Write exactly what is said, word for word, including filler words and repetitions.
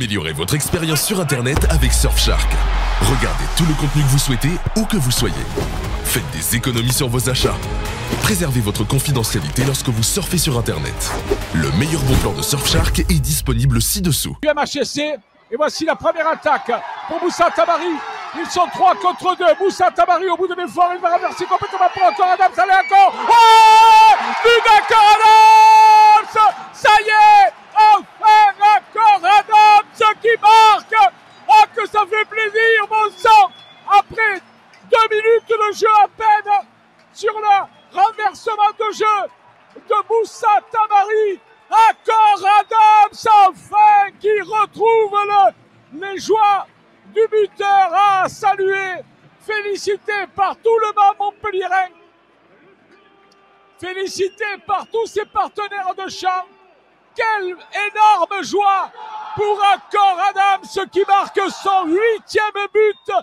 Améliorez votre expérience sur Internet avec Surfshark. Regardez tout le contenu que vous souhaitez, où que vous soyez. Faites des économies sur vos achats. Préservez votre confidentialité lorsque vous surfez sur Internet. Le meilleur bon plan de Surfshark est disponible ci-dessous. U M H S C, et voici la première attaque pour Moussa Tamari. Ils sont trois contre deux. Moussa Tamari au bout de l'effort, il va renverser complètement pour Akor Adams. Allez, Akor! Oh! But d'Akor Adams! Ça y est! Enfin, Akor Adams qui marque! Oh, que ça fait plaisir, mon sang! Après deux minutes de jeu à peine, sur le renversement de jeu de Moussa Tamari, Akor Adams enfin qui retrouve le, les joies du buteur à saluer, félicité par tout le bas montpelliérain, félicité par tous ses partenaires de champ. Quelle énorme joie pour Akor Adams qui marque son huitième but.